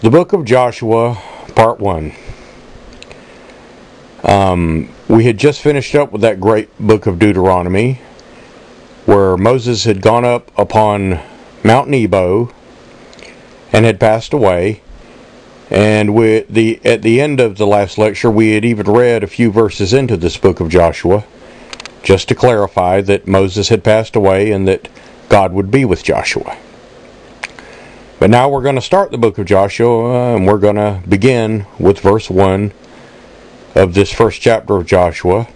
The book of Joshua, part 1. We had just finished up with that great book of Deuteronomy, where Moses had gone up upon Mount Nebo and had passed away. And at the end of the last lecture, we had even read a few verses into this book of Joshua, just to clarify that Moses had passed away and that God would be with Joshua. But now we're going to start the book of Joshua, and we're going to begin with verse 1 of this first chapter of Joshua.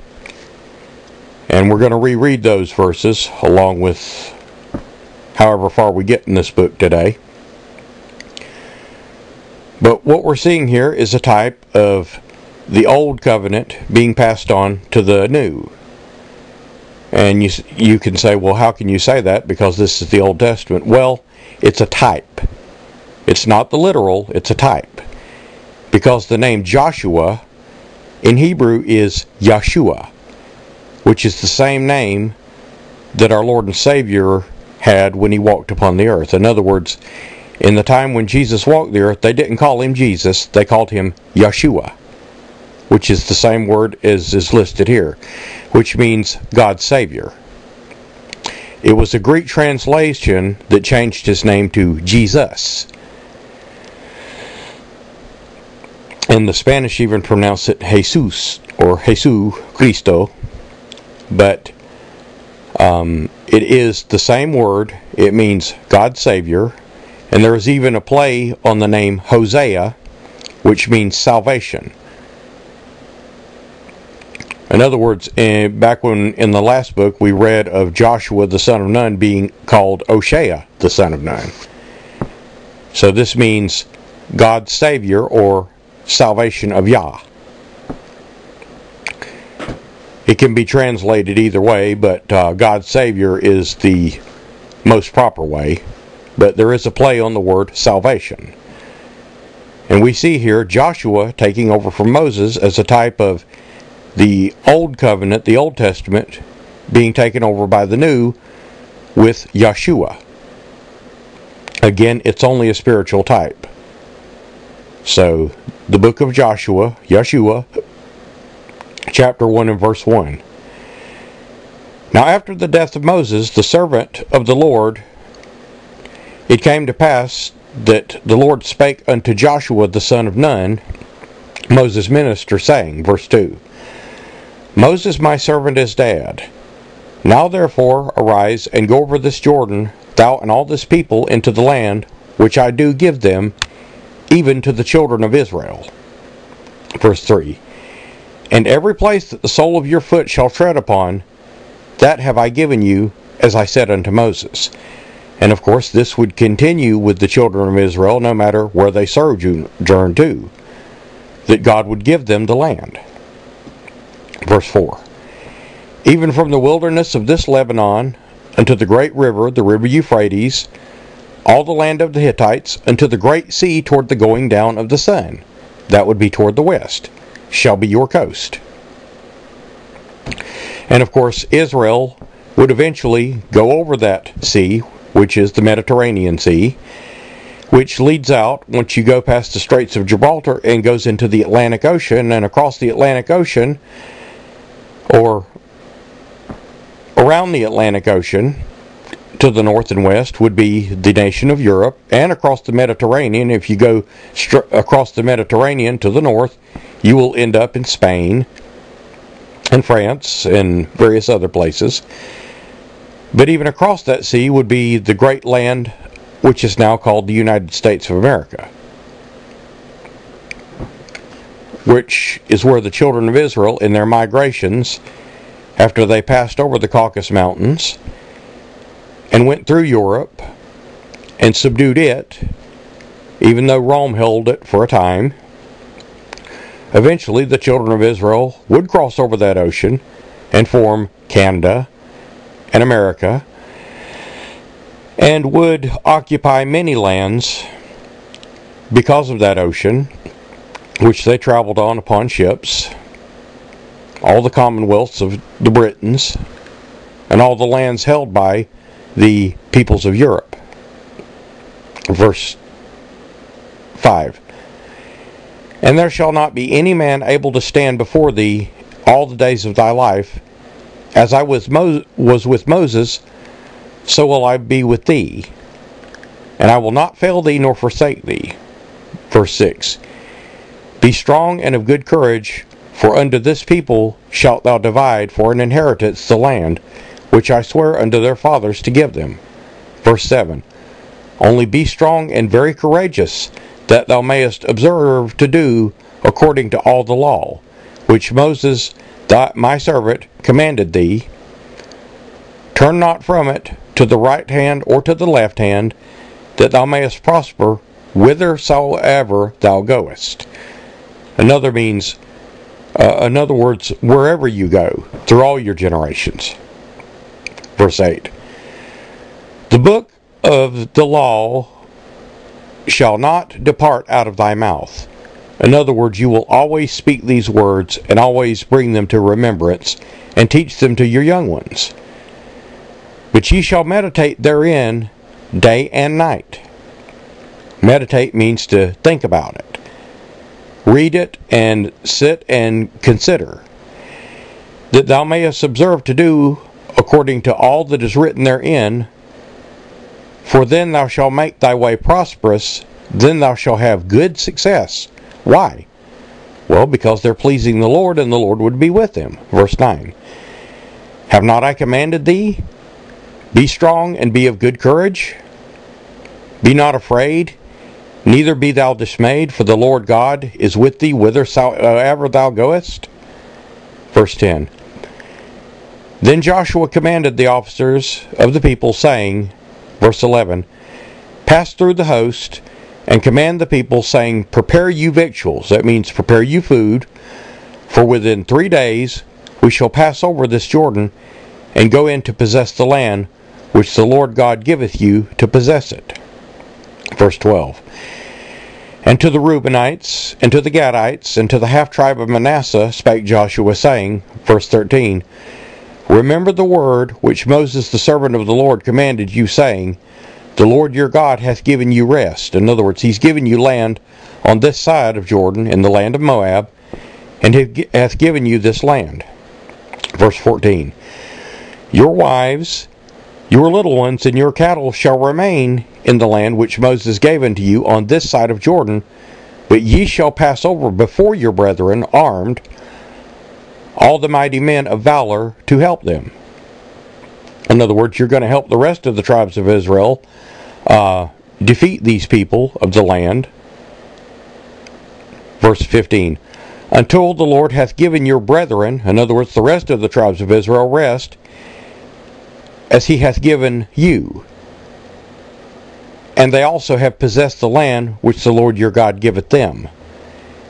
And we're going to reread those verses along with however far we get in this book today. But what we're seeing here is a type of the old covenant being passed on to the new. And you can say, well, how can you say that? Because this is the Old Testament. Well, it's a type. It's not the literal, it's a type. Because the name Joshua in Hebrew is Yeshua, which is the same name that our Lord and Savior had when He walked upon the earth. In other words, in the time when Jesus walked the earth, they didn't call Him Jesus, they called Him Yeshua, which is the same word as is listed here, which means God's Savior. It was a Greek translation that changed His name to Jesus. And the Spanish even pronounce it Jesus, or Jesús Cristo, but it is the same word. It means God's Savior. And there is even a play on the name Hosea, which means salvation. In other words, back when in the last book we read of Joshua the son of Nun being called Oshea the son of Nun. So this means God's Savior, or salvation of Yah. It can be translated either way, but God's Savior is the most proper way. But there is a play on the word salvation. And we see here Joshua taking over from Moses as a type of the Old Covenant, the Old Testament, being taken over by the New with Yeshua. Again, it's only a spiritual type. So, the book of Joshua, Yeshua, chapter 1 and verse 1. Now after the death of Moses, the servant of the Lord, it came to pass that the Lord spake unto Joshua the son of Nun, Moses' minister, saying, verse 2, Moses my servant is dead. Now therefore arise and go over this Jordan, thou and all this people, into the land which I do give them, even to the children of Israel. Verse 3, And every place that the sole of your foot shall tread upon, that have I given you, as I said unto Moses. And of course, this would continue with the children of Israel, no matter where they sojourn to, that God would give them the land. Verse 4, Even from the wilderness of this Lebanon, unto the great river, the river Euphrates, all the land of the Hittites, unto the great sea toward the going down of the sun, that would be toward the west, shall be your coast. And of course, Israel would eventually go over that sea, which is the Mediterranean Sea, which leads out, once you go past the Straits of Gibraltar, and goes into the Atlantic Ocean, and across the Atlantic Ocean, or around the Atlantic Ocean, to the north and west, would be the nation of Europe, and across the Mediterranean, if you go across the Mediterranean to the north, you will end up in Spain, and France, and various other places. But even across that sea would be the great land which is now called the United States of America, which is where the children of Israel, in their migrations, after they passed over the Caucasus Mountains and went through Europe and subdued it, even though Rome held it for a time, eventually the children of Israel would cross over that ocean and form Canada and America, and would occupy many lands because of that ocean, which they traveled on upon ships, all the commonwealths of the Britons, and all the lands held by the peoples of Europe. Verse 5. And there shall not be any man able to stand before thee all the days of thy life. As I was with Moses, so will I be with thee. And I will not fail thee nor forsake thee. Verse 6. Be strong and of good courage, for unto this people shalt thou divide for an inheritance the land, which I swear unto their fathers to give them. Verse 7. Only be strong and very courageous, that thou mayest observe to do according to all the law, which Moses my servant commanded thee. Turn not from it to the right hand or to the left hand, that thou mayest prosper whithersoever thou goest. In other words, wherever you go, through all your generations. Verse 8. The book of the law shall not depart out of thy mouth. In other words, you will always speak these words and always bring them to remembrance and teach them to your young ones. But ye shall meditate therein day and night. Meditate means to think about it. Read it and sit and consider, that thou mayest observe to do according to all that is written therein. For then thou shalt make thy way prosperous, then thou shalt have good success. Why? Well, because they're pleasing the Lord, and the Lord would be with them. Verse 9. Have not I commanded thee? Be strong and be of good courage. Be not afraid, neither be thou dismayed, for the Lord God is with thee whithersoever thou goest. Verse 10. Then Joshua commanded the officers of the people, saying, Verse 11, Pass through the host, and command the people, saying, Prepare you victuals. That means prepare you food. For within 3 days we shall pass over this Jordan, and go in to possess the land, which the Lord God giveth you to possess it. Verse 12, And to the Reubenites, and to the Gadites, and to the half-tribe of Manasseh spake Joshua, saying, Verse 13, Remember the word which Moses the servant of the Lord commanded you, saying, The Lord your God hath given you rest. In other words, he's given you land on this side of Jordan, in the land of Moab, and hath given you this land. Verse 14, Your wives, your little ones, and your cattle shall remain in the land which Moses gave unto you on this side of Jordan, but ye shall pass over before your brethren armed, all the mighty men of valor to help them. In other words, you're going to help the rest of the tribes of Israel defeat these people of the land. Verse 15, Until the Lord hath given your brethren, in other words, the rest of the tribes of Israel, rest, as he hath given you. And they also have possessed the land which the Lord your God giveth them.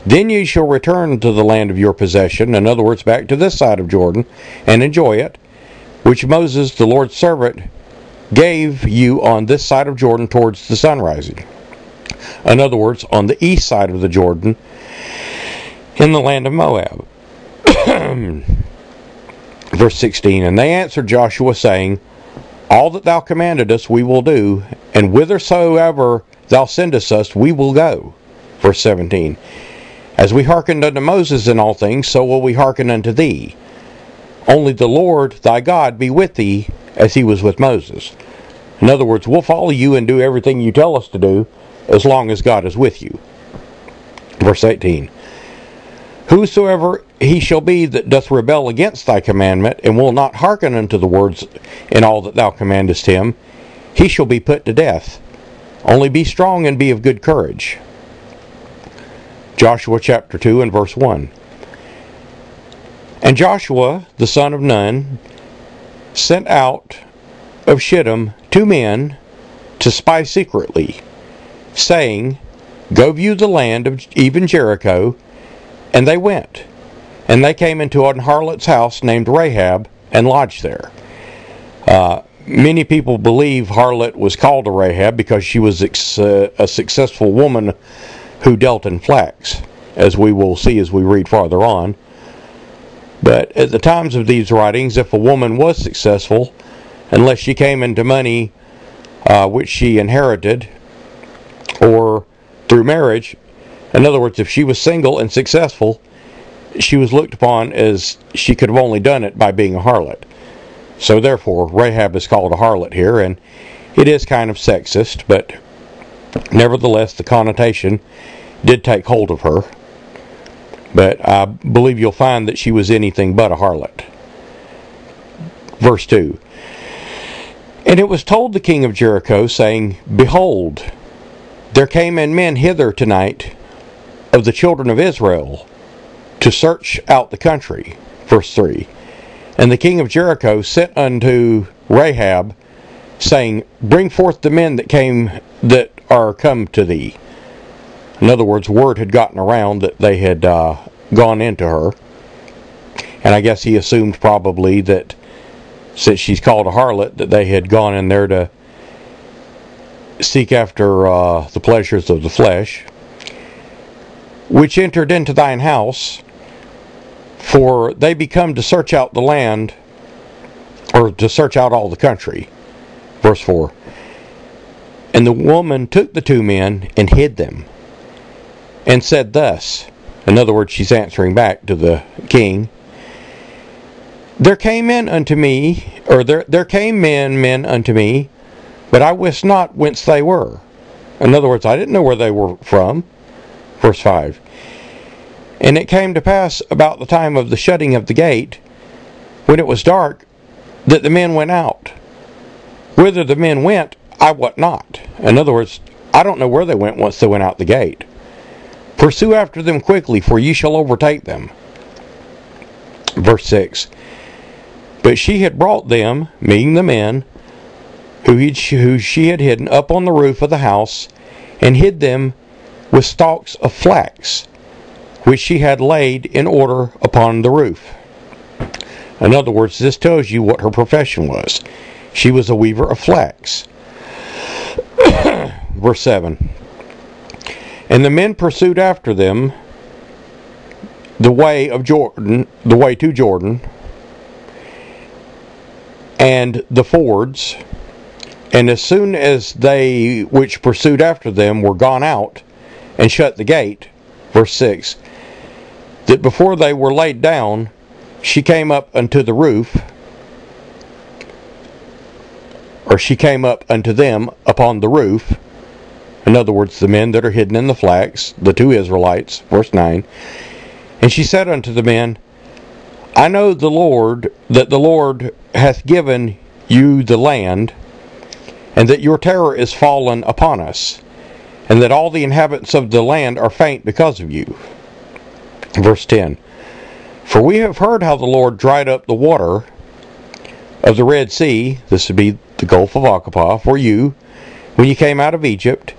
Then ye shall return to the land of your possession, in other words, back to this side of Jordan, and enjoy it, which Moses, the Lord's servant, gave you on this side of Jordan towards the sunrising. In other words, on the east side of the Jordan, in the land of Moab. Verse 16, And they answered Joshua, saying, All that thou commandedst us we will do, and whithersoever thou sendest us we will go. Verse 17, As we hearkened unto Moses in all things, so will we hearken unto thee. Only the Lord thy God be with thee, as he was with Moses. In other words, we'll follow you and do everything you tell us to do, as long as God is with you. Verse 18, Whosoever he shall be that doth rebel against thy commandment, and will not hearken unto the words in all that thou commandest him, he shall be put to death. Only be strong and be of good courage. Joshua chapter 2 and verse 1. And Joshua, the son of Nun, sent out of Shittim 2 men to spy secretly, saying, Go view the land of even Jericho. And they went, and they came into an harlot's house named Rahab, and lodged there. Many people believe harlot was called a Rahab because she was a successful woman who dealt in flax, as we will see as we read farther on. But at the times of these writings, if a woman was successful, unless she came into money which she inherited, or through marriage. In other words, if she was single and successful, she was looked upon as she could have only done it by being a harlot. So therefore, Rahab is called a harlot here, and it is kind of sexist, but nevertheless, the connotation did take hold of her. But I believe you'll find that she was anything but a harlot. Verse 2. And it was told the king of Jericho, saying, Behold, there came in men hither tonight of the children of Israel to search out the country. Verse 3. And the king of Jericho sent unto Rahab, saying, Bring forth the men that are come to thee. In other words, word had gotten around that they had gone into her. And I guess he assumed probably that since she's called a harlot, that they had gone in there to seek after the pleasures of the flesh. Which entered into thine house, for they be come to search out the land, or to search out all the country. Verse 4. And the woman took the two men and hid them, and said thus, in other words, she's answering back to the king, there came men unto me, but I wist not whence they were. In other words, I didn't know where they were from. Verse 5. And it came to pass about the time of the shutting of the gate, when it was dark, that the men went out. Whither the men went, I wot not. In other words, I don't know where they went once they went out the gate. Pursue after them quickly, for ye shall overtake them. Verse 6. But she had brought them, meaning the men, who she had hidden, up on the roof of the house, and hid them with stalks of flax, which she had laid in order upon the roof. In other words, this tells you what her profession was. She was a weaver of flax. Verse 7. And the men pursued after them the way to Jordan, and the fords. And as soon as they which pursued after them were gone out and shut the gate, verse 6, that before they were laid down, she came up unto the roof, or she came up unto them upon the roof. In other words, the men that are hidden in the flax, the two Israelites, verse 9. And she said unto the men, I know that the Lord hath given you the land, and that your terror is fallen upon us, and that all the inhabitants of the land are faint because of you. Verse 10. For we have heard how the Lord dried up the water of the Red Sea, this would be the Gulf of Aqaba, for you, when you came out of Egypt,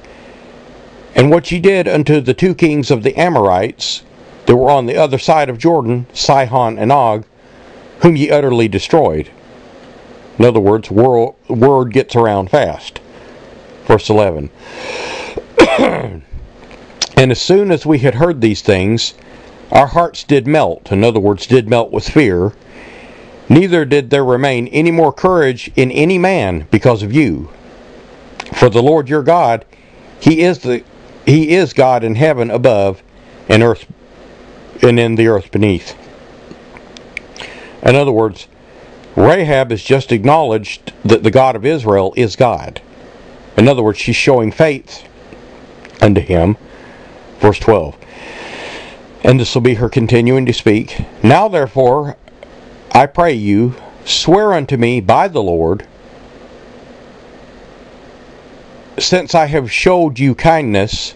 and what ye did unto the two kings of the Amorites that were on the other side of Jordan, Sihon and Og, whom ye utterly destroyed. In other words, word gets around fast. Verse 11. And as soon as we had heard these things, our hearts did melt. In other words, did melt with fear. Neither did there remain any more courage in any man because of you. For the Lord your God, He is God in heaven above, and earth, and in the earth beneath. In other words, Rahab has just acknowledged that the God of Israel is God. In other words, she's showing faith unto him. Verse 12. And this will be her continuing to speak. Now therefore, I pray you, swear unto me by the Lord, since I have showed you kindness,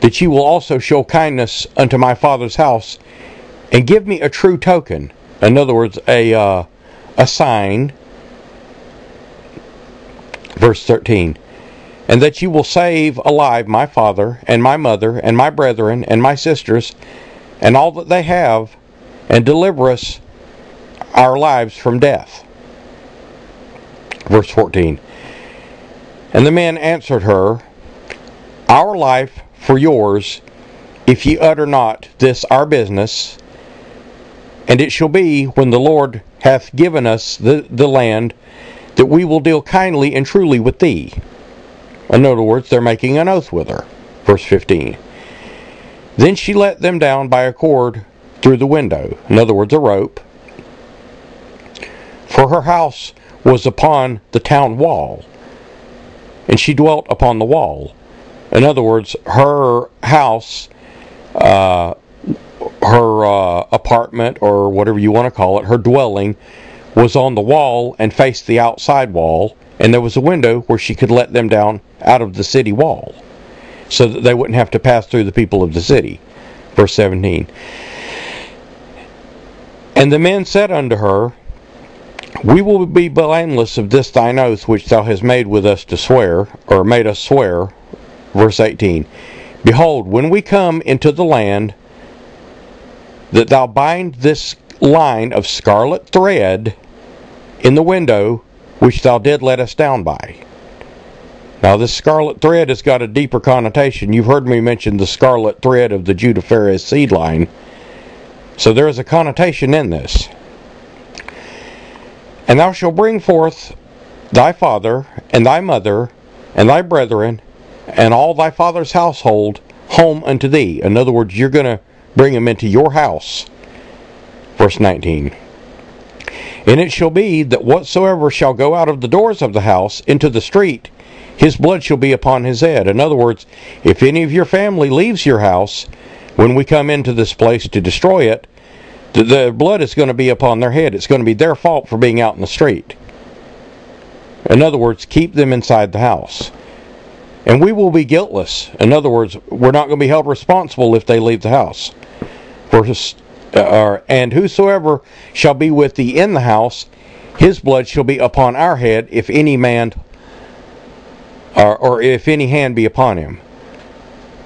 that you will also show kindness unto my father's house, and give me a true token. In other words, a sign. Verse 13. And that you will save alive my father, and my mother, and my brethren, and my sisters, and all that they have, and deliver us, our lives, from death. Verse 14. And the men answered her, Our life for yours, if ye utter not this our business. And it shall be, when the Lord hath given us the land, that we will deal kindly and truly with thee. In other words, they're making an oath with her. Verse 15. Then she let them down by a cord through the window, in other words, a rope, for her house was upon the town wall, and she dwelt upon the wall. In other words, her house, her apartment, or whatever you want to call it, her dwelling, was on the wall and faced the outside wall, and there was a window where she could let them down out of the city wall, so that they wouldn't have to pass through the people of the city. Verse 17. And the men said unto her, We will be blameless of this thine oath which thou hast made with us to swear, or made us swear. Verse 18. Behold, when we come into the land, that thou bind this line of scarlet thread in the window which thou did let us down by. Now, this scarlet thread has got a deeper connotation. You've heard me mention the scarlet thread of the Judaiferous seed line. So there is a connotation in this. And thou shalt bring forth thy father, and thy mother, and thy brethren, and all thy father's household home unto thee. In other words, you're going to bring them into your house. Verse 19. And it shall be that whatsoever shall go out of the doors of the house into the street, his blood shall be upon his head. In other words, if any of your family leaves your house, when we come into this place to destroy it, the blood is going to be upon their head. It's going to be their fault for being out in the street. In other words, keep them inside the house. And we will be guiltless. In other words, we're not going to be held responsible if they leave the house. Verse, and whosoever shall be with thee in the house, his blood shall be upon our head, if any man or if any hand be upon him.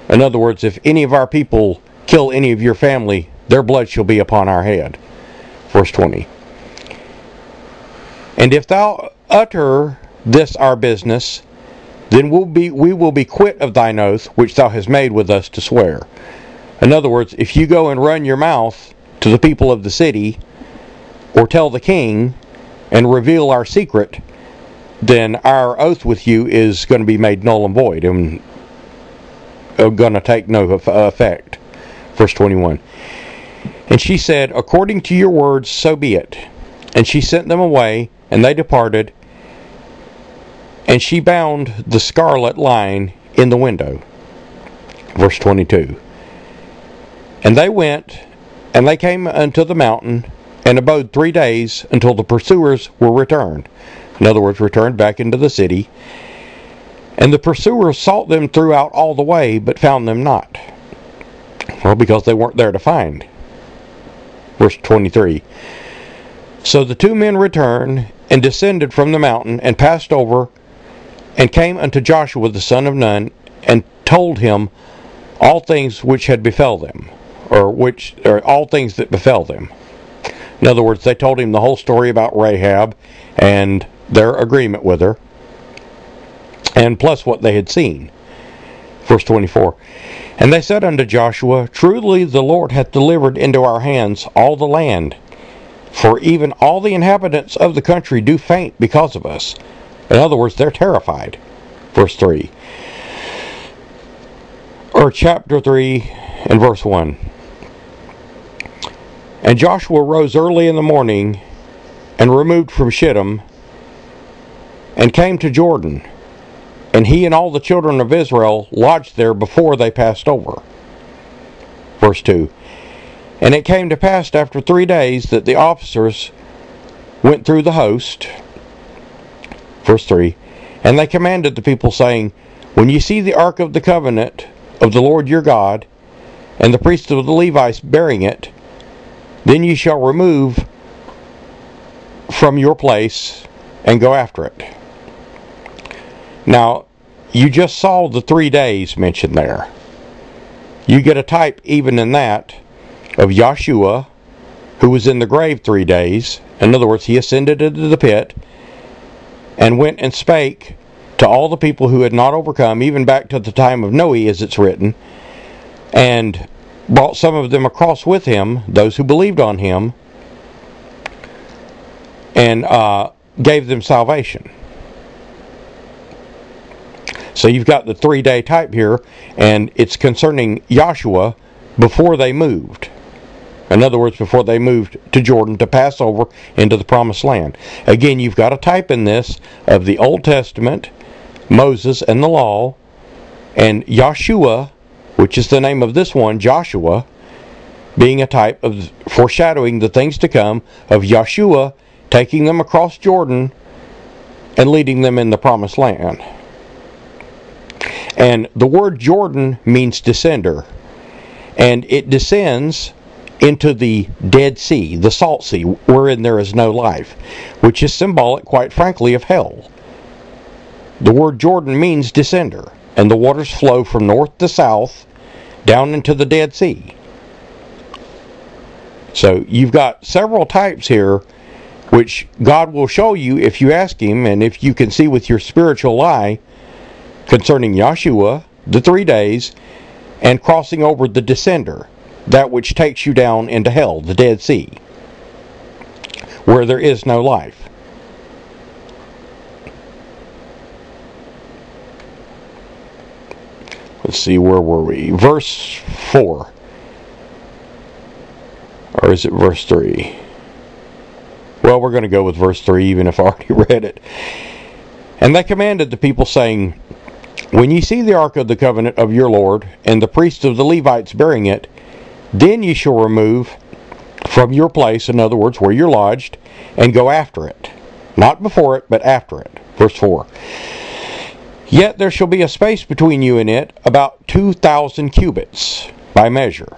In other words, if any of our people kill any of your family, their blood shall be upon our head. Verse 20. And if thou utter this our business, then we will be quit of thine oath which thou hast made with us to swear. In other words, if you go and run your mouth to the people of the city, or tell the king and reveal our secret, then our oath with you is going to be made null and void and going to take no effect. Verse 21. And she said, According to your words, so be it. And she sent them away, and they departed, and she bound the scarlet line in the window. Verse 22. And they went, and they came unto the mountain, and abode 3 days until the pursuers were returned. In other words, returned back into the city. And the pursuers sought them throughout all the way, but found them not. Well, because they weren't there to find. Verse 23. So the two men returned, and descended from the mountain, and passed over, and came unto Joshua the son of Nun, and told him all things which had befell them, or all things that befell them. In other words, they told him the whole story about Rahab and their agreement with her, and plus what they had seen. Verse 24. And they said unto Joshua, Truly the Lord hath delivered into our hands all the land, for even all the inhabitants of the country do faint because of us. In other words, they're terrified. Verse 3. Or chapter 3 and verse 1. And Joshua rose early in the morning, and removed from Shittim, and came to Jordan. And he and all the children of Israel lodged there before they passed over. Verse 2. And it came to pass after 3 days that the officers went through the host. Verse 3. And they commanded the people, saying, When ye see the ark of the covenant of the Lord your God, and the priests of the Levites bearing it, then ye shall remove from your place and go after it. Now, you just saw the 3 days mentioned there. You get a type even in that of Yeshua, who was in the grave 3 days. In other words, he ascended into the pit and went and spake to all the people who had not overcome, even back to the time of Noah, as it's written, and brought some of them across with him, those who believed on him, and gave them salvation. So you've got the three-day type here, and it's concerning Joshua before they moved. In other words, before they moved to Jordan to pass over into the Promised Land. Again, you've got a type in this of the Old Testament, Moses and the law, and Yeshua, which is the name of this one, Joshua, being a type of foreshadowing the things to come of Yeshua taking them across Jordan and leading them in the Promised Land. And the word Jordan means descender, and it descends into the Dead Sea, the Salt Sea, wherein there is no life, which is symbolic, quite frankly, of hell. The word Jordan means descender, and the waters flow from north to south down into the Dead Sea. So you've got several types here, which God will show you if you ask Him, and if you can see with your spiritual eye, concerning Yeshua, the 3 days, and crossing over the descender, that which takes you down into hell, the Dead Sea, where there is no life. Let's see, where were we? Verse 4. Or is it verse 3? Well, we're going to go with verse 3, even if I already read it. And they commanded the people, saying, When ye see the ark of the covenant of your Lord, and the priests of the Levites bearing it, then ye shall remove from your place, in other words, where you're lodged, and go after it. Not before it, but after it. Verse 4. Yet there shall be a space between you and it, about 2,000 cubits, by measure.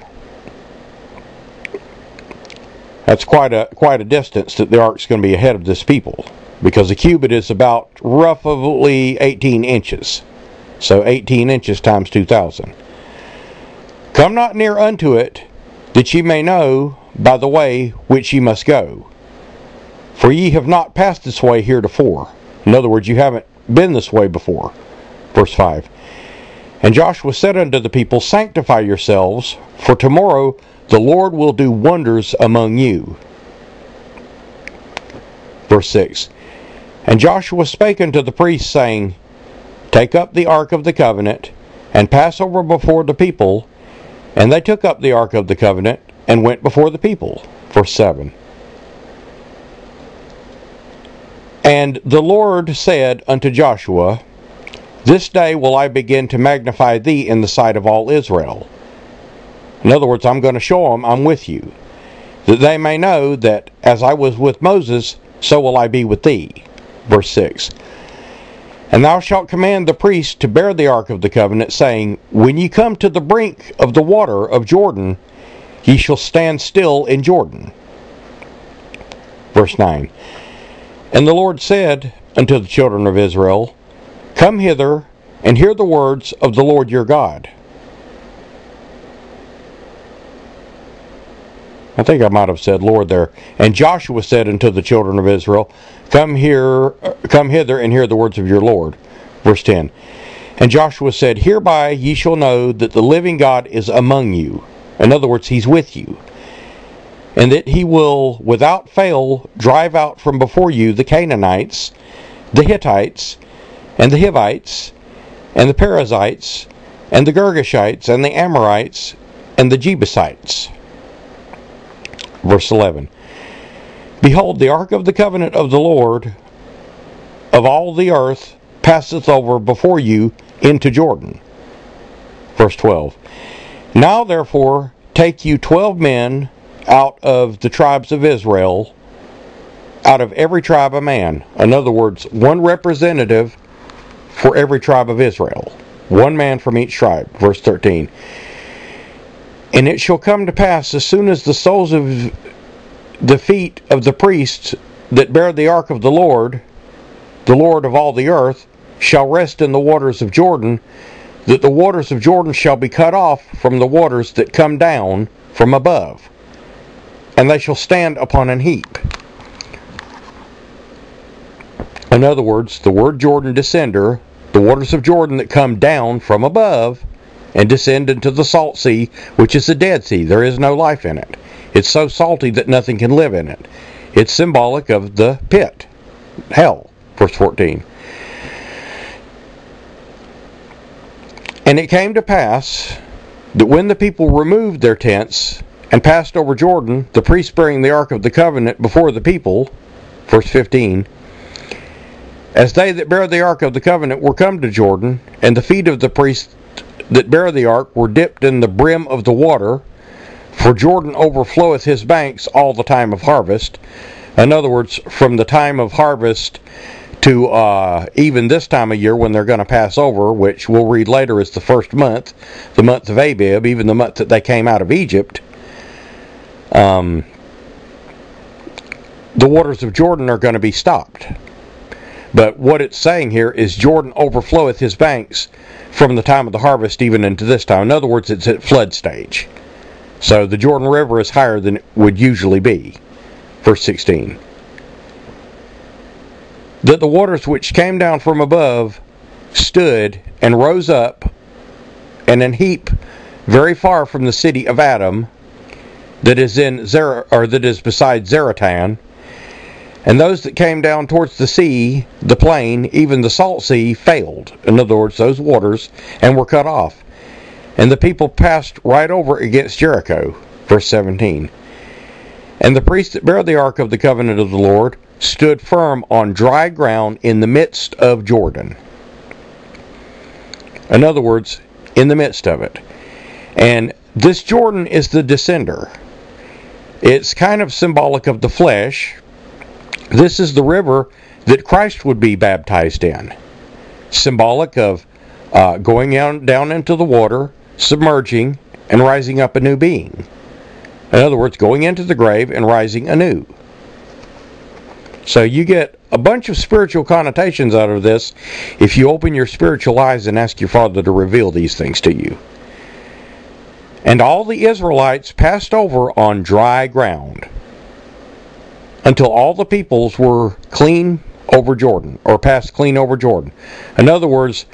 That's quite a distance that the ark's going to be ahead of this people, because a cubit is about roughly 18 inches. So 18 inches times 2,000. Come not near unto it, that ye may know by the way which ye must go. For ye have not passed this way heretofore. In other words, you haven't been this way before. Verse 5. And Joshua said unto the people, Sanctify yourselves, for tomorrow the Lord will do wonders among you. Verse 6. And Joshua spake unto the priests, saying, Take up the ark of the covenant, and pass over before the people. And they took up the ark of the covenant, and went before the people. Verse 7. And the Lord said unto Joshua, This day will I begin to magnify thee in the sight of all Israel. In other words, I'm going to show them I'm with you, that they may know that as I was with Moses, so will I be with thee. Verse 6. And thou shalt command the priests to bear the ark of the covenant, saying, When ye come to the brink of the water of Jordan, ye shall stand still in Jordan. Verse 9. And the Lord said unto the children of Israel, Come hither, and hear the words of the Lord your God. I think I might have said Lord there. And Joshua said unto the children of Israel, Come hither and hear the words of your Lord. Verse 10. And Joshua said, Hereby ye shall know that the living God is among you. In other words, He's with you. And that He will, without fail, drive out from before you the Canaanites, the Hittites, and the Hivites, and the Perizzites, and the Girgashites, and the Amorites, and the Jebusites. Verse 11. Behold, the ark of the covenant of the Lord of all the earth passeth over before you into Jordan. Verse 12. Now therefore take you 12 men out of the tribes of Israel, out of every tribe a man. In other words, one representative for every tribe of Israel. One man from each tribe. Verse 13. And it shall come to pass, as soon as the soles of the feet of the priests that bear the ark of the Lord of all the earth, shall rest in the waters of Jordan, that the waters of Jordan shall be cut off from the waters that come down from above, and they shall stand upon an heap. In other words, the word Jordan, descender, the waters of Jordan that come down from above, and descend into the salt sea, which is the Dead Sea. There is no life in it. It's so salty that nothing can live in it. It's symbolic of the pit, hell. Verse 14. And it came to pass that when the people removed their tents and passed over Jordan, the priests bearing the Ark of the Covenant before the people, verse 15, as they that bear the Ark of the Covenant were come to Jordan, and the feet of the priests that bear the Ark were dipped in the brim of the water, for Jordan overfloweth his banks all the time of harvest. In other words, from the time of harvest to even this time of year when they're going to pass over, which we'll read later is the first month, the month of Abib, even the month that they came out of Egypt, the waters of Jordan are going to be stopped. But what it's saying here is Jordan overfloweth his banks from the time of the harvest even into this time. In other words, it's at flood stage. So the Jordan River is higher than it would usually be. Verse 16. That the waters which came down from above stood and rose up and an heap very far from the city of Adam, that is in that is beside Zaratan. And those that came down towards the sea, the plain, even the salt sea, failed. In other words, those waters, and were cut off. And the people passed right over against Jericho. Verse 17. And the priests that bare the ark of the covenant of the Lord stood firm on dry ground in the midst of Jordan. In other words, in the midst of it. And this Jordan is the descender. It's kind of symbolic of the flesh. This is the river that Christ would be baptized in. Symbolic of going down into the water, submerging, and rising up a new being. In other words, going into the grave and rising anew. So you get a bunch of spiritual connotations out of this if you open your spiritual eyes and ask your Father to reveal these things to you. And all the Israelites passed over on dry ground, until all the peoples were clean over Jordan, or passed clean over Jordan. In other words,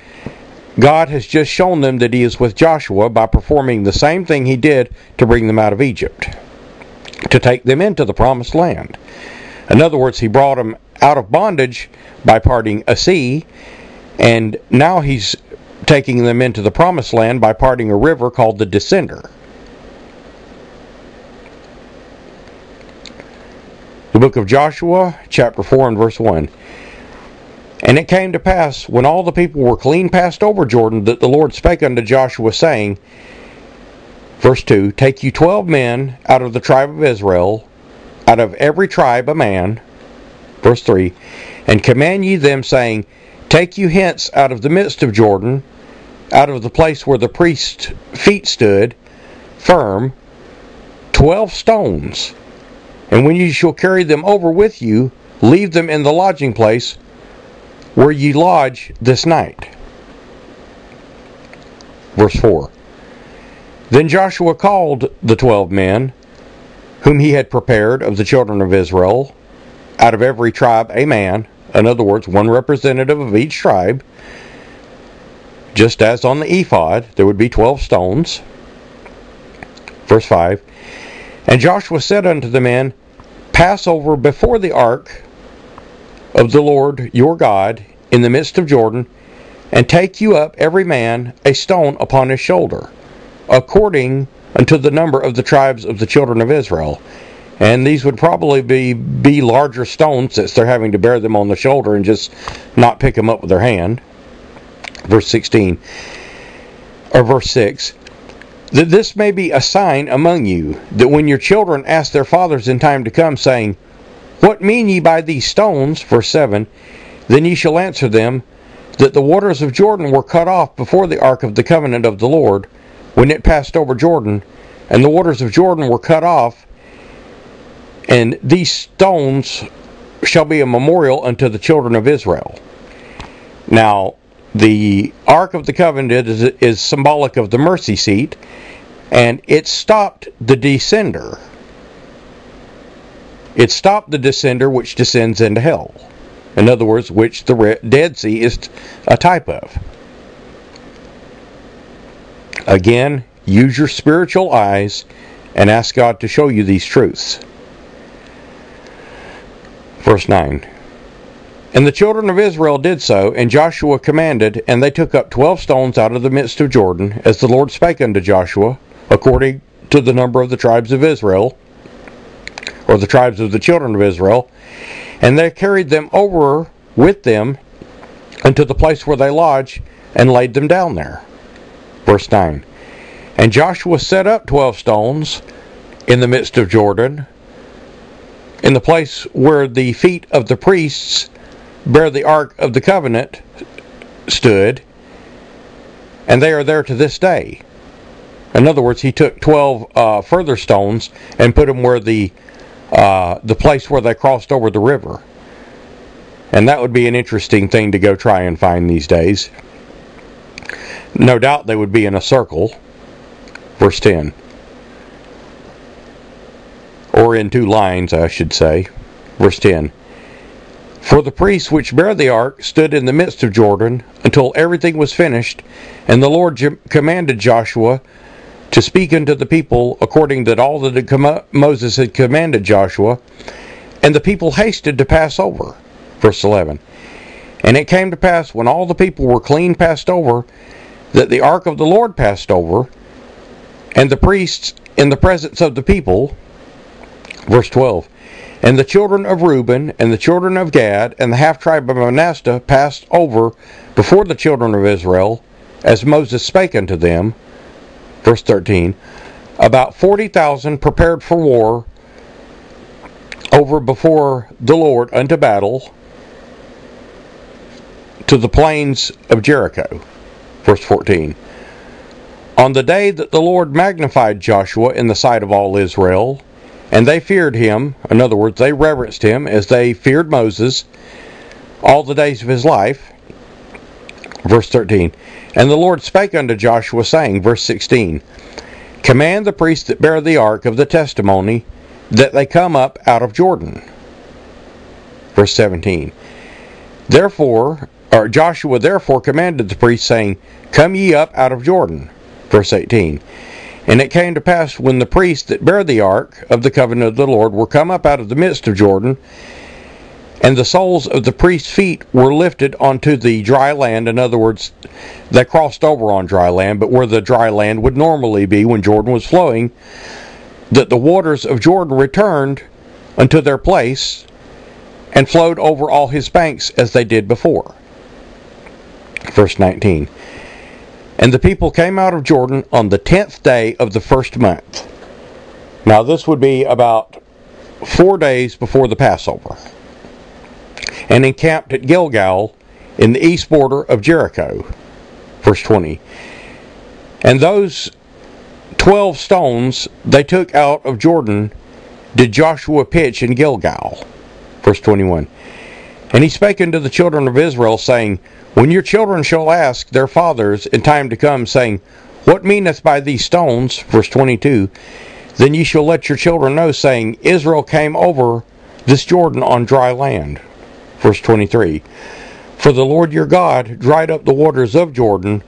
God has just shown them that He is with Joshua by performing the same thing He did to bring them out of Egypt, to take them into the promised land. In other words, He brought them out of bondage by parting a sea, and now He's taking them into the promised land by parting a river called the Descender. The book of Joshua, chapter 4 and verse 1. And it came to pass, when all the people were clean passed over Jordan, that the Lord spake unto Joshua, saying, verse 2, take you 12 men out of the tribe of Israel, out of every tribe a man, verse 3, and command ye them, saying, take you hence out of the midst of Jordan, out of the place where the priest's feet stood, firm, 12 stones, and when ye shall carry them over with you, leave them in the lodging place where ye lodge this night. Verse 4. Then Joshua called the 12 men, whom he had prepared of the children of Israel, out of every tribe a man, in other words, one representative of each tribe, just as on the ephod, there would be 12 stones. Verse 5. And Joshua said unto the men, pass over before the ark of the Lord your God in the midst of Jordan, and take you up every man a stone upon his shoulder, according unto the number of the tribes of the children of Israel. And these would probably be larger stones, since they're having to bear them on the shoulder and just not pick them up with their hand. Verse 6. That this may be a sign among you, that when your children ask their fathers in time to come, saying, what mean ye by these stones? Verse 7. Then ye shall answer them, that the waters of Jordan were cut off before the ark of the covenant of the Lord, when it passed over Jordan, and the waters of Jordan were cut off, and these stones shall be a memorial unto the children of Israel. Now, the Ark of the Covenant is symbolic of the mercy seat, and it stopped the descender. It stopped the descender which descends into hell. In other words, which the Dead Sea is a type of. Again, use your spiritual eyes and ask God to show you these truths. Verse 9. And the children of Israel did so, and Joshua commanded, and they took up 12 stones out of the midst of Jordan, as the Lord spake unto Joshua, according to the number of the tribes of Israel, or the tribes of the children of Israel. And they carried them over with them unto the place where they lodged, and laid them down there. Verse 9. And Joshua set up 12 stones in the midst of Jordan, in the place where the feet of the priests where the Ark of the Covenant stood, and they are there to this day. In other words, he took 12 further stones and put them where the place where they crossed over the river. And that would be an interesting thing to go try and find these days. No doubt they would be in a circle. Verse 10. Or in two lines, I should say. Verse 10. For the priests which bare the ark stood in the midst of Jordan until everything was finished, and the Lord commanded Joshua to speak unto the people according that all that Moses had commanded Joshua, and the people hasted to pass over. Verse 11. And it came to pass, when all the people were clean passed over, that the ark of the Lord passed over, and the priests in the presence of the people. Verse 12. And the children of Reuben, and the children of Gad, and the half-tribe of Manasseh passed over before the children of Israel, as Moses spake unto them. Verse 13. About 40,000 prepared for war over before the Lord unto battle to the plains of Jericho. Verse 14. On the day that the Lord magnified Joshua in the sight of all Israel, and they feared him, in other words, they reverenced him as they feared Moses all the days of his life. Verse 13. And the Lord spake unto Joshua, saying, verse 16, Command the priests that bear the ark of the testimony that they come up out of Jordan. Verse 17. Joshua therefore commanded the priests, saying, Come ye up out of Jordan. Verse 18. And it came to pass, when the priests that bare the ark of the covenant of the Lord were come up out of the midst of Jordan, and the soles of the priests' feet were lifted onto the dry land. In other words, they crossed over on dry land, but where the dry land would normally be when Jordan was flowing, that the waters of Jordan returned unto their place, and flowed over all his banks as they did before. Verse 19. And the people came out of Jordan on the 10th day of the first month. Now this would be about 4 days before the Passover. And encamped at Gilgal in the east border of Jericho. Verse 20. And those 12 stones they took out of Jordan did Joshua pitch in Gilgal. Verse 21. And he spake unto the children of Israel, saying, When your children shall ask their fathers in time to come, saying, What meaneth by these stones? Verse 22. Then ye shall let your children know, saying, Israel came over this Jordan on dry land. Verse 23. For the Lord your God dried up the waters of Jordan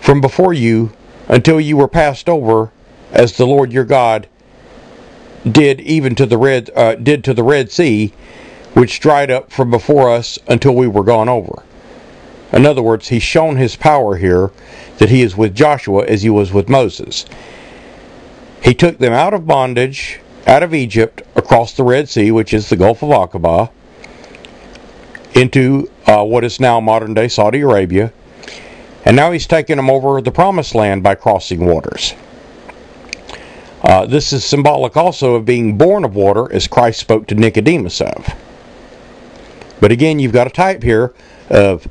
from before you until you were passed over, as the Lord your God did even to the Red Sea, which dried up from before us until we were gone over. In other words, he's shown his power here, that he is with Joshua as he was with Moses. He took them out of bondage, out of Egypt, across the Red Sea, which is the Gulf of Aqaba, into what is now modern-day Saudi Arabia, and now he's taking them over the Promised Land by crossing waters. This is symbolic also of being born of water, as Christ spoke to Nicodemus of. But again, you've got a type here of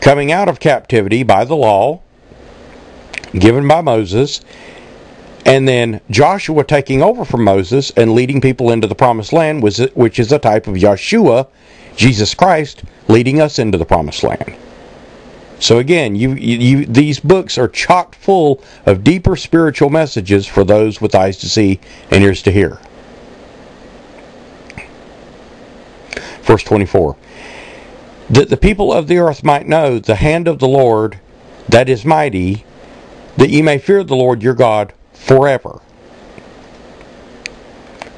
coming out of captivity by the law given by Moses, and then Joshua taking over from Moses and leading people into the Promised Land, which is a type of Yeshua, Jesus Christ, leading us into the Promised Land. So again, these books are chock full of deeper spiritual messages for those with eyes to see and ears to hear. Verse 24. That the people of the earth might know the hand of the Lord that is mighty, that ye may fear the Lord your God forever.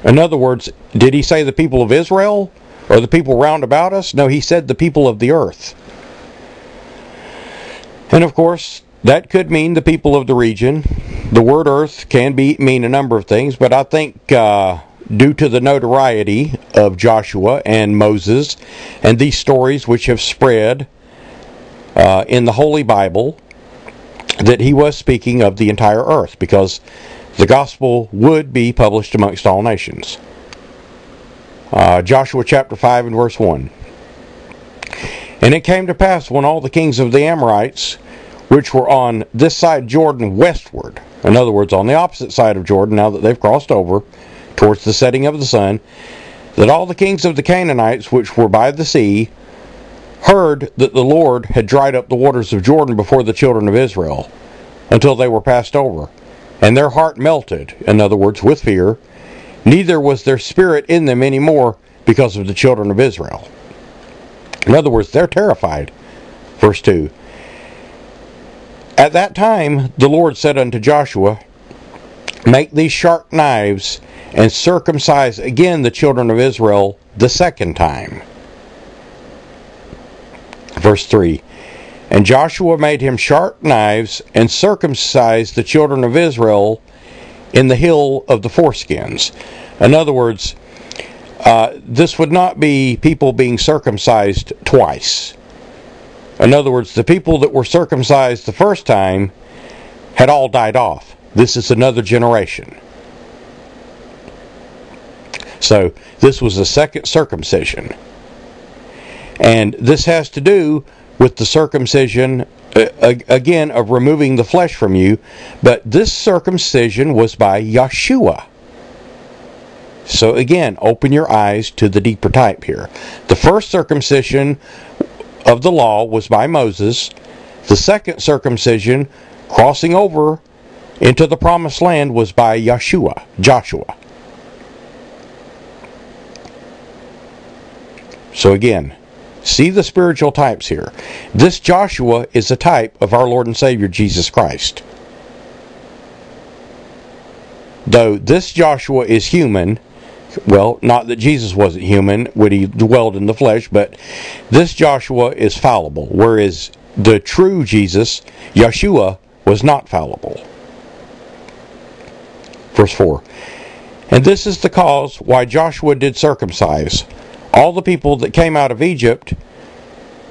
In other words, did he say the people of Israel? Or the people round about us? No, he said the people of the earth. And of course, that could mean the people of the region. The word earth can mean a number of things, but I think due to the notoriety of Joshua and Moses and these stories which have spread in the Holy Bible, that he was speaking of the entire earth, because the gospel would be published amongst all nations. Joshua chapter 5 and verse 1. And it came to pass when all the kings of the Amorites, which were on this side Jordan westward, in other words, on the opposite side of Jordan, now that they've crossed over towards the setting of the sun, that all the kings of the Canaanites, which were by the sea, heard that the Lord had dried up the waters of Jordan before the children of Israel, until they were passed over. And their heart melted, in other words, with fear, neither was their spirit in them any more because of the children of Israel. In other words, they're terrified. Verse 2. At that time the Lord said unto Joshua, Make these sharp knives, and circumcise again the children of Israel the second time. Verse 3. And Joshua made him sharp knives, and circumcised the children of Israel in the hill of the foreskins. In other words, this would not be people being circumcised twice. In other words, the people that were circumcised the first time had all died off. This is another generation. So, this was the second circumcision. And this has to do with the circumcision, again, of removing the flesh from you. But this circumcision was by Yeshua. So again, open your eyes to the deeper type here. The first circumcision of the law was by Moses. The second circumcision, crossing over into the promised land, was by Joshua. So again, see the spiritual types here. This Joshua is a type of our Lord and Savior Jesus Christ. Though this Joshua is human, well, not that Jesus wasn't human when he dwelled in the flesh, but this Joshua is fallible, whereas the true Jesus, Yeshua, was not fallible. Verse 4. And this is the cause why Joshua did circumcise all the people that came out of Egypt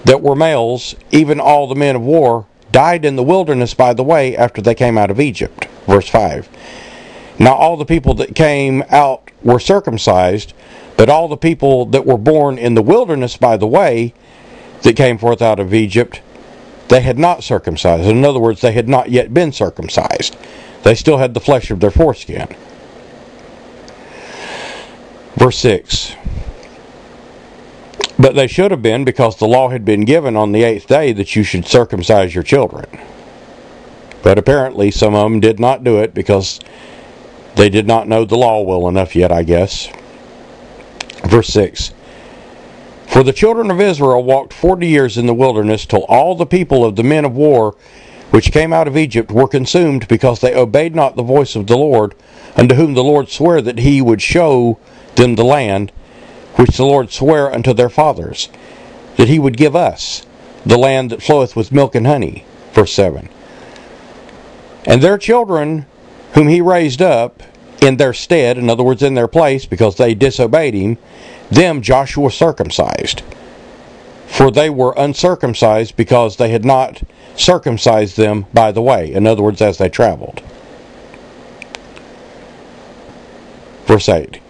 that were males, even all the men of war, died in the wilderness by the way after they came out of Egypt. Verse 5. Now all the people that came out were circumcised, but all the people that were born in the wilderness by the way that came forth out of Egypt, they had not circumcised. In other words, they had not yet been circumcised. They still had the flesh of their foreskin. Verse 6. But they should have been, because the law had been given on the 8th day that you should circumcise your children. But apparently some of them did not do it because they did not know the law well enough yet, I guess. Verse 6. For the children of Israel walked 40 years in the wilderness, till all the people of the men of war which came out of Egypt were consumed, because they obeyed not the voice of the Lord, unto whom the Lord sware that he would show them the land, which the Lord sware unto their fathers, that he would give us, the land that floweth with milk and honey. Verse 7. And their children, whom he raised up in their stead, in other words in their place, because they disobeyed him, them Joshua circumcised. For they were uncircumcised, because they had not circumcised them by the way. In other words, as they traveled. Verse 8.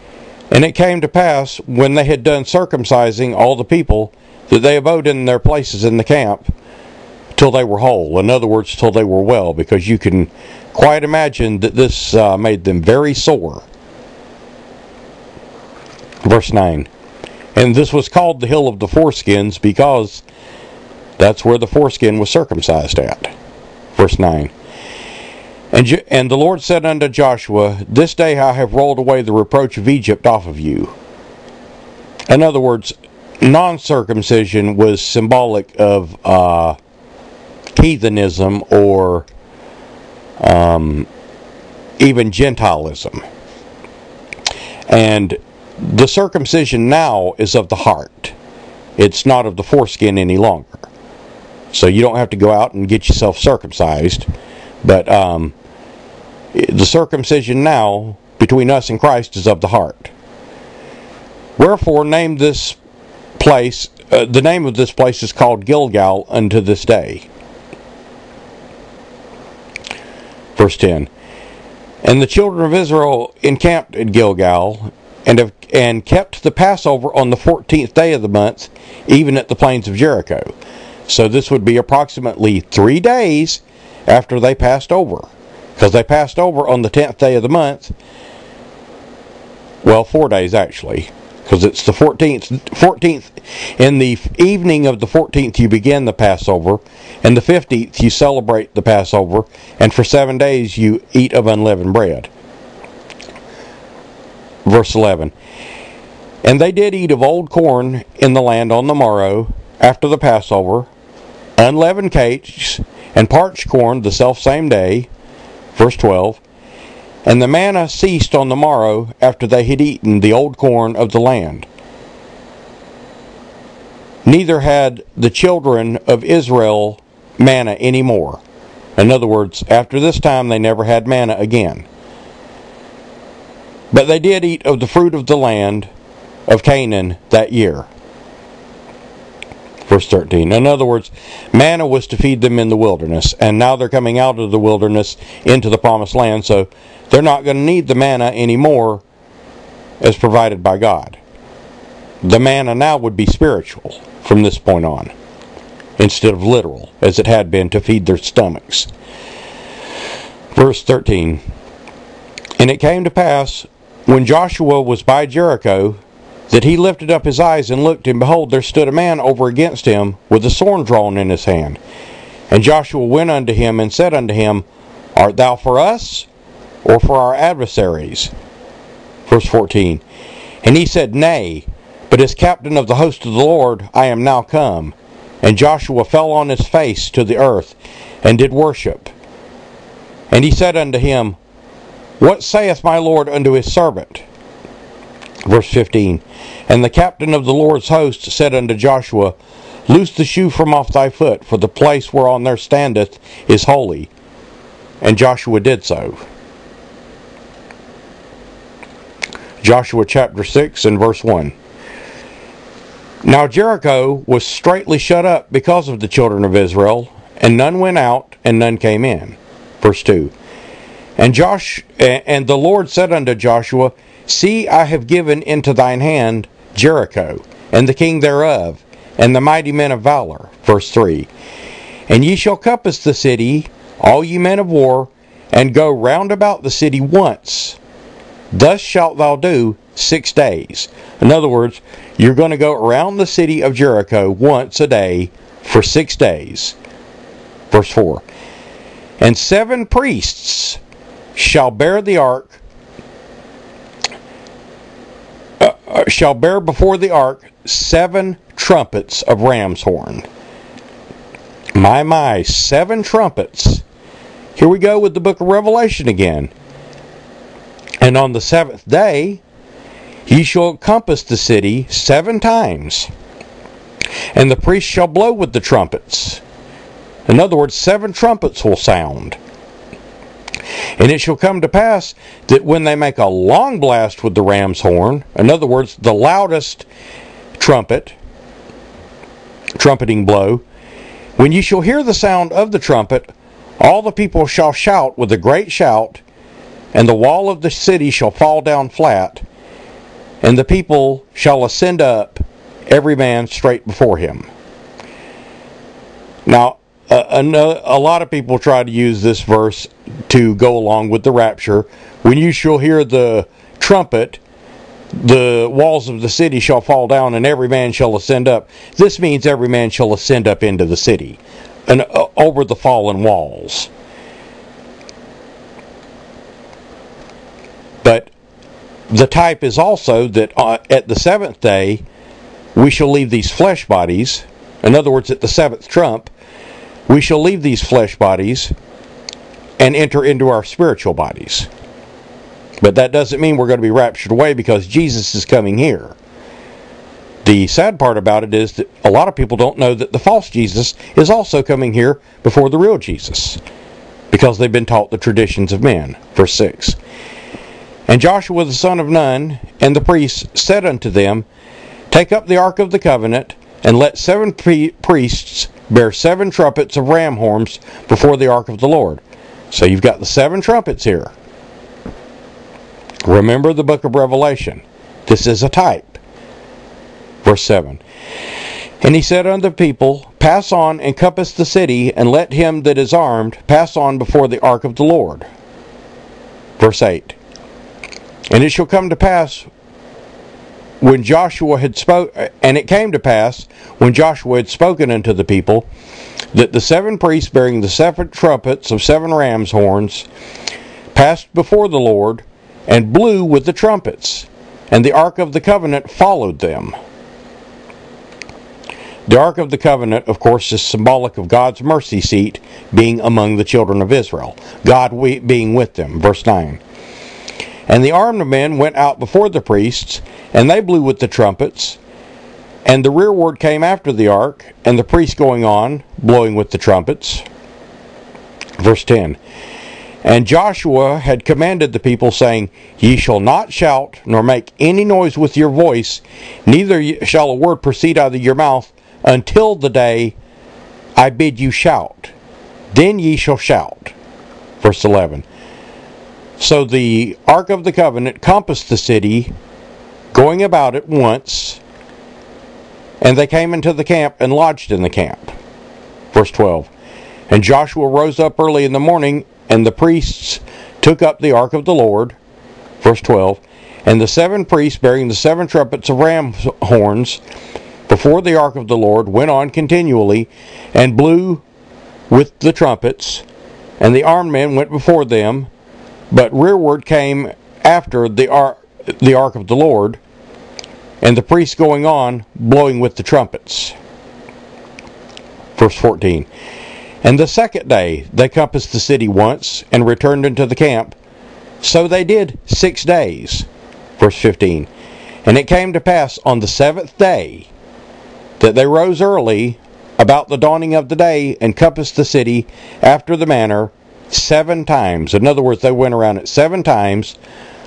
And it came to pass, when they had done circumcising all the people, that they abode in their places in the camp till they were whole. In other words, till they were well, because you can quite imagine that this made them very sore. Verse 9. And this was called the hill of the foreskins, because that's where the foreskin was circumcised at. Verse 9. And the Lord said unto Joshua, This day I have rolled away the reproach of Egypt off of you. In other words, non-circumcision was symbolic of heathenism, or even Gentilism. And The circumcision now is of the heart. It's not of the foreskin any longer. So you don't have to go out and get yourself circumcised. But the circumcision now between us and Christ is of the heart. Wherefore, name this place. The name of this place is called Gilgal unto this day. Verse 10. And the children of Israel encamped at Gilgal, and kept the Passover on the 14th day of the month, even at the plains of Jericho. So this would be approximately 3 days after they passed over. Because they passed over on the 10th day of the month. Well, 4 days actually. Because it's the 14th. In the evening of the 14th you begin the Passover. And the 15th you celebrate the Passover. And for 7 days you eat of unleavened bread. Verse 11. And they did eat of old corn in the land on the morrow, after the Passover, unleavened cakes, and parched corn the selfsame day. Verse 12. And the manna ceased on the morrow, after they had eaten the old corn of the land. Neither had the children of Israel manna any more. In other words, after this time they never had manna again. But they did eat of the fruit of the land of Canaan that year. Verse 13. In other words, manna was to feed them in the wilderness, and now they're coming out of the wilderness into the promised land, so they're not going to need the manna anymore as provided by God. The manna now would be spiritual from this point on, instead of literal, as it had been to feed their stomachs. Verse 13. And it came to pass, when Joshua was by Jericho, that he lifted up his eyes and looked, and behold, there stood a man over against him with a sword drawn in his hand. And Joshua went unto him and said unto him, Art thou for us, or for our adversaries? Verse 14. And he said, Nay, but as captain of the host of the Lord I am now come. And Joshua fell on his face to the earth, and did worship. And he said unto him, What saith my Lord unto his servant? Verse 15. And the captain of the Lord's host said unto Joshua, Loose the shoe from off thy foot, for the place whereon there standeth is holy. And Joshua did so. Joshua chapter 6 and verse 1. Now Jericho was straitly shut up because of the children of Israel, and none went out, and none came in. Verse 2. And the Lord said unto Joshua, See, I have given into thine hand Jericho, and the king thereof, and the mighty men of valor. Verse 3. And ye shall compass the city, all ye men of war, and go round about the city once. Thus shalt thou do 6 days. In other words, you're going to go around the city of Jericho once a day for 6 days. Verse 4. And 7 priests shall bear the ark, shall bear before the ark 7 trumpets of ram's horn. My, 7 trumpets. Here we go with the book of Revelation again. And on the 7th day, ye shall compass the city 7 times, and the priests shall blow with the trumpets. In other words, 7 trumpets will sound. And it shall come to pass that when they make a long blast with the ram's horn, in other words, the loudest trumpeting blow, when you shall hear the sound of the trumpet, all the people shall shout with a great shout, and the wall of the city shall fall down flat, and the people shall ascend up, every man straight before him. Now, a lot of people try to use this verse to go along with the rapture. When you shall hear the trumpet, the walls of the city shall fall down, and every man shall ascend up. This means every man shall ascend up into the city and over the fallen walls. But the type is also that at the 7th day we shall leave these flesh bodies. In other words, at the 7th trump, we shall leave these flesh bodies and enter into our spiritual bodies. But that doesn't mean we're going to be raptured away, because Jesus is coming here. The sad part about it is that a lot of people don't know that the false Jesus is also coming here before the real Jesus, because they've been taught the traditions of men. Verse 6. And Joshua the son of Nun and the priests said unto them, Take up the ark of the covenant, and let seven priests bear seven trumpets of ram horns before the ark of the Lord. So you've got the seven trumpets here. Remember the book of Revelation. This is a type. Verse 7. And he said unto the people, Pass on and compass the city, and let him that is armed pass on before the ark of the Lord. Verse 8. And it shall come to pass when Joshua had spoken unto the people, that the seven priests bearing the seven trumpets of seven ram's horns passed before the Lord, and blew with the trumpets, and the ark of the covenant followed them. The ark of the covenant, of course, is symbolic of God's mercy seat being among the children of Israel, God being with them. Verse 9. And the armed men went out before the priests, and they blew with the trumpets, and the rearward came after the ark, and the priests going on, blowing with the trumpets. Verse 10. And Joshua had commanded the people, saying, Ye shall not shout, nor make any noise with your voice, neither shall a word proceed out of your mouth, until the day I bid you shout. Then ye shall shout. Verse 11. So the Ark of the Covenant compassed the city, going about it once, and they came into the camp and lodged in the camp. Verse 12. And Joshua rose up early in the morning, and the priests took up the Ark of the Lord. Verse 12. And the seven priests bearing the seven trumpets of ram horns before the Ark of the Lord went on continually, and blew with the trumpets, and the armed men went before them, but rearward came after the ark of the Lord, and the priests going on, blowing with the trumpets. Verse 14. And the second day they compassed the city once, and returned into the camp. So they did 6 days. Verse 15. And it came to pass on the seventh day, that they rose early, about the dawning of the day, and compassed the city after the manner 7 times. In other words, they went around it 7 times,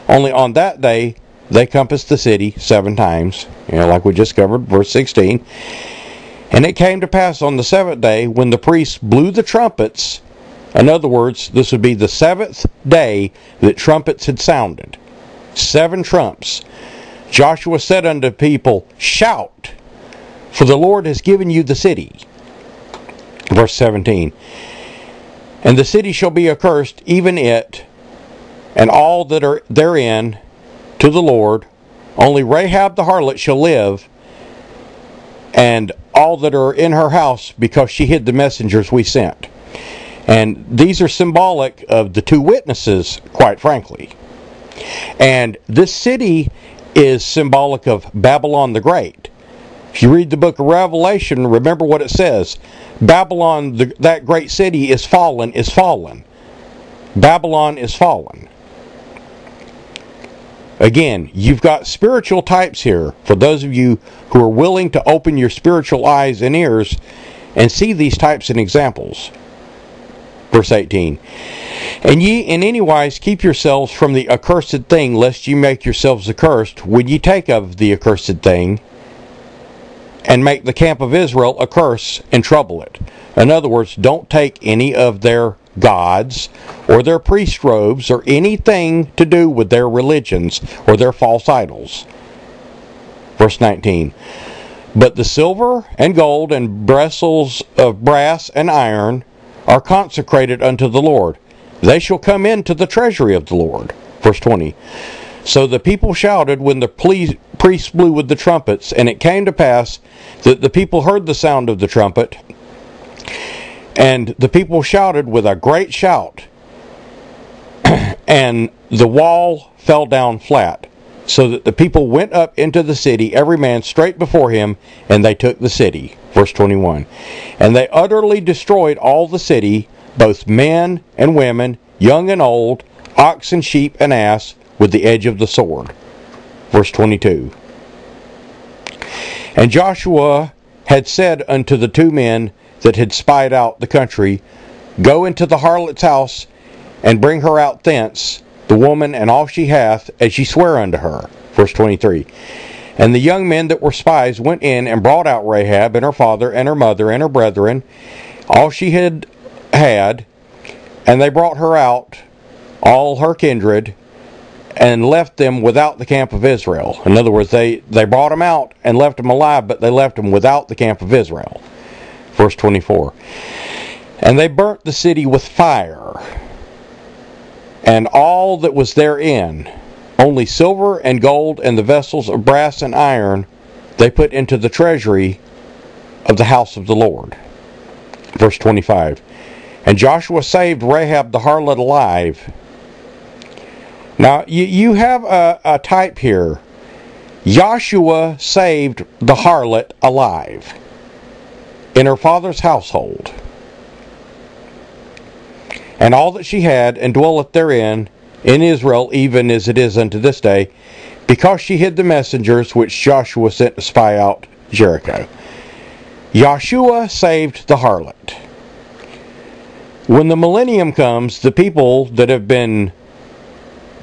only on that day they compassed the city 7 times, like we just covered, verse 16. And it came to pass on the seventh day, when the priests blew the trumpets, in other words, this would be the seventh day that trumpets had sounded, 7 trumps, Joshua said unto people, Shout, for the Lord has given you the city. Verse 17. And the city shall be accursed, even it, and all that are therein, to the Lord. Only Rahab the harlot shall live, and all that are in her house, because she hid the messengers we sent. And these are symbolic of the 2 witnesses, quite frankly. And this city is symbolic of Babylon the Great. If you read the book of Revelation, remember what it says. Babylon, that great city, is fallen, is fallen. Babylon is fallen. Again, you've got spiritual types here. For those of you who are willing to open your spiritual eyes and ears and see these types and examples. Verse 18. And ye in any wise keep yourselves from the accursed thing, lest ye make yourselves accursed, when ye take of the accursed thing, and make the camp of Israel a curse, and trouble it. In other words, don't take any of their gods, or their priest robes, or anything to do with their religions, or their false idols. Verse 19. But the silver and gold and bressels of brass and iron are consecrated unto the Lord. They shall come into the treasury of the Lord. Verse 20. So the people shouted when the priests blew with the trumpets, and it came to pass that the people heard the sound of the trumpet, and the people shouted with a great shout, and the wall fell down flat, so that the people went up into the city, every man straight before him, and they took the city. Verse 21. And they utterly destroyed all the city, both men and women, young and old, ox and sheep and ass, with the edge of the sword. Verse 22. And Joshua had said unto the two men that had spied out the country, Go into the harlot's house, and bring her out thence, the woman and all she hath, as she sware unto her. Verse 23. And the young men that were spies went in and brought out Rahab, and her father, and her mother, and her brethren, all she had had, and they brought her out, all her kindred, and left them without the camp of Israel. In other words, they brought them out and left them alive, but they left them without the camp of Israel. Verse 24. And they burnt the city with fire, and all that was therein, only silver and gold and the vessels of brass and iron, they put into the treasury of the house of the Lord. Verse 25. And Joshua saved Rahab the harlot alive. Now, you have a type here. Joshua saved the harlot alive in her father's household, and all that she had, and dwelleth therein in Israel, even as it is unto this day, because she hid the messengers which Joshua sent to spy out Jericho. Joshua saved the harlot. When the millennium comes, the people that have been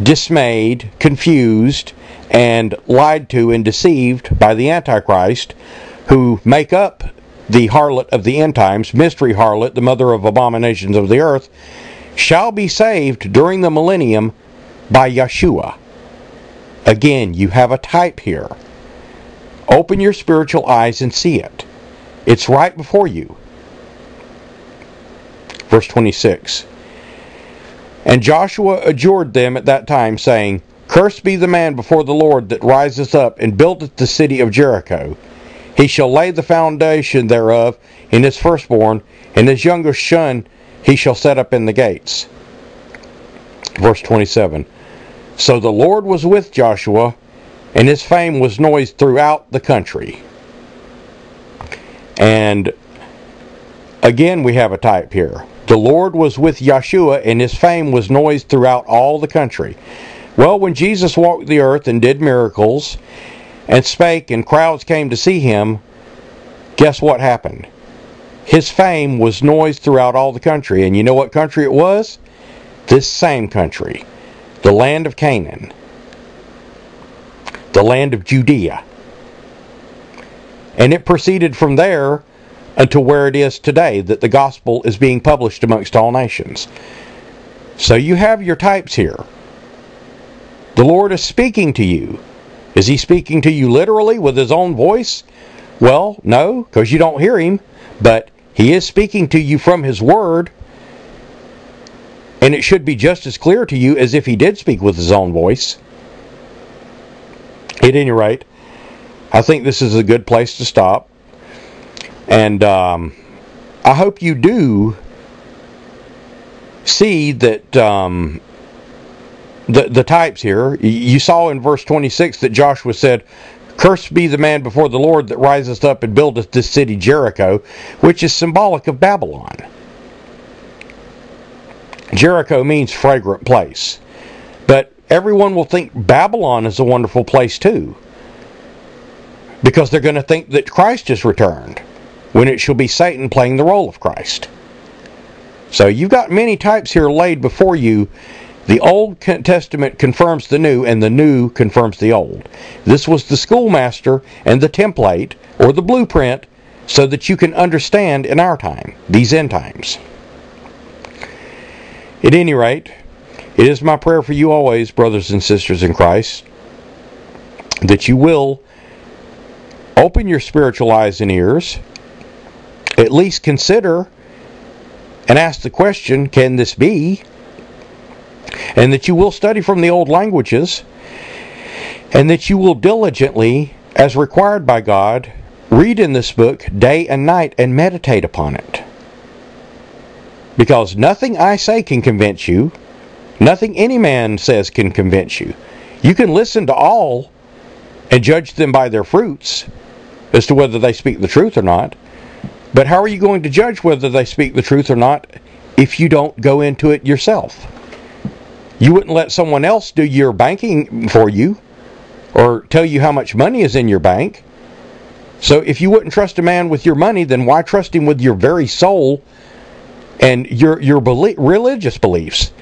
dismayed, confused, and lied to and deceived by the Antichrist, who make up the harlot of the end times, mystery harlot, the mother of abominations of the earth, shall be saved during the millennium by Yeshua. Again, you have a type here. Open your spiritual eyes and see it. It's right before you. Verse 26. And Joshua adjured them at that time, saying, Cursed be the man before the Lord that riseth up and buildeth the city of Jericho. He shall lay the foundation thereof in his firstborn, and his youngest son he shall set up in the gates. Verse 27. So the Lord was with Joshua, and his fame was noised throughout the country. And again we have a type here. The Lord was with Yeshua, and his fame was noised throughout all the country. Well, when Jesus walked the earth and did miracles, and spake, and crowds came to see him, guess what happened? His fame was noised throughout all the country. And you know what country it was? This same country. The land of Canaan. The land of Judea. And it proceeded from there until where it is today, that the gospel is being published amongst all nations. So you have your types here. The Lord is speaking to you. Is he speaking to you literally with his own voice? Well, no, because you don't hear him, but he is speaking to you from his word, and it should be just as clear to you as if he did speak with his own voice. At any rate, I think this is a good place to stop. And I hope you do see that the types here. You saw in verse 26 that Joshua said, Cursed be the man before the Lord that riseth up and buildeth this city Jericho, which is symbolic of Babylon. Jericho means fragrant place. But everyone will think Babylon is a wonderful place too, because they're going to think that Christ has returned, when it shall be Satan playing the role of Christ. So you've got many types here laid before you. The Old Testament confirms the New, and the New confirms the Old. This was the schoolmaster and the template, or the blueprint, so that you can understand in our time, these end times. At any rate, it is my prayer for you always, brothers and sisters in Christ, that you will open your spiritual eyes and ears. At least consider and ask the question, can this be? And that you will study from the old languages, and that you will diligently, as required by God, read in this book day and night and meditate upon it. Because nothing I say can convince you. Nothing any man says can convince you. You can listen to all and judge them by their fruits as to whether they speak the truth or not. But how are you going to judge whether they speak the truth or not if you don't go into it yourself? You wouldn't let someone else do your banking for you or tell you how much money is in your bank. So if you wouldn't trust a man with your money, then why trust him with your very soul and your religious beliefs?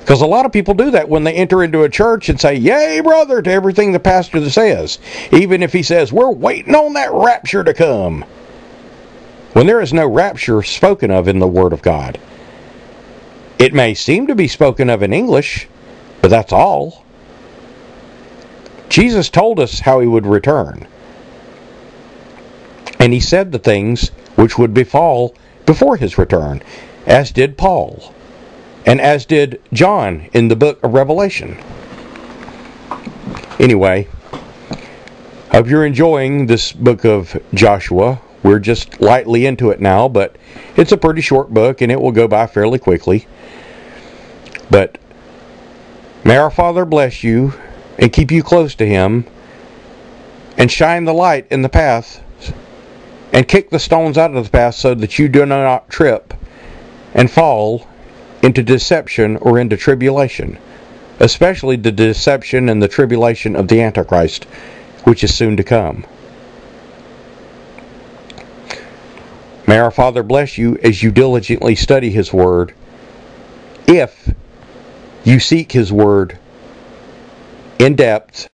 Because a lot of people do that when they enter into a church and say, yay, brother, to everything the pastor says. Even if he says, we're waiting on that rapture to come. When there is no rapture spoken of in the Word of God. It may seem to be spoken of in English, but that's all. Jesus told us how he would return. And he said the things which would befall before his return, as did Paul, and as did John in the book of Revelation. Anyway, I hope you're enjoying this book of Joshua. We're just lightly into it now, but it's a pretty short book and it will go by fairly quickly. But may our Father bless you and keep you close to Him and shine the light in the path and kick the stones out of the path so that you do not trip and fall into deception or into tribulation, especially the deception and the tribulation of the Antichrist, which is soon to come. May our Father bless you as you diligently study His Word, if you seek His Word in depth.